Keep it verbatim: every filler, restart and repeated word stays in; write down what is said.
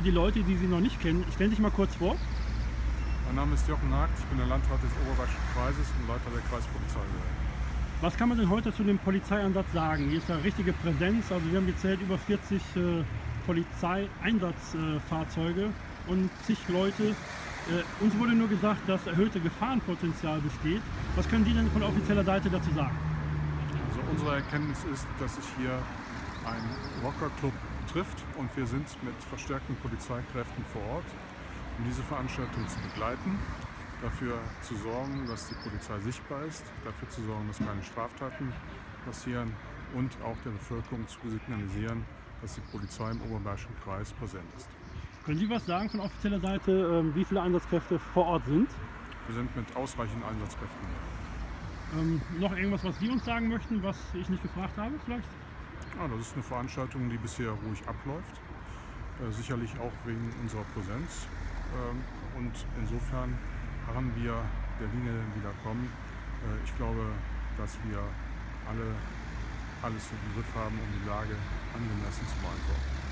für die Leute, die Sie noch nicht kennen. Stell dich mal kurz vor. Mein Name ist Jochen Hagt, ich bin der Landrat des Oberbergischen Kreises und Leiter der Kreispolizei. Was kann man denn heute zu dem Polizeieinsatz sagen? Hier ist ja richtige Präsenz, also wir haben gezählt über vierzig äh, Polizeieinsatzfahrzeuge äh, und zig Leute. Äh, uns wurde nur gesagt, dass erhöhte Gefahrenpotenzial besteht. Was können Sie denn von offizieller Seite dazu sagen? Also unsere Erkenntnis ist, dass sich hier ein Rockerclub trifft und wir sind mit verstärkten Polizeikräften vor Ort, um diese Veranstaltung zu begleiten, dafür zu sorgen, dass die Polizei sichtbar ist, dafür zu sorgen, dass keine Straftaten passieren und auch der Bevölkerung zu signalisieren, dass die Polizei im Oberbergischen Kreis präsent ist. Können Sie was sagen von offizieller Seite, wie viele Einsatzkräfte vor Ort sind? Wir sind mit ausreichenden Einsatzkräften hier. Ähm, noch irgendwas, was Sie uns sagen möchten, was ich nicht gefragt habe vielleicht? Ja, das ist eine Veranstaltung, die bisher ruhig abläuft, äh, sicherlich auch wegen unserer Präsenz. Und insofern harren wir der Linie wieder kommen. Ich glaube, dass wir alle alles im Griff haben, um die Lage angemessen zu beantworten.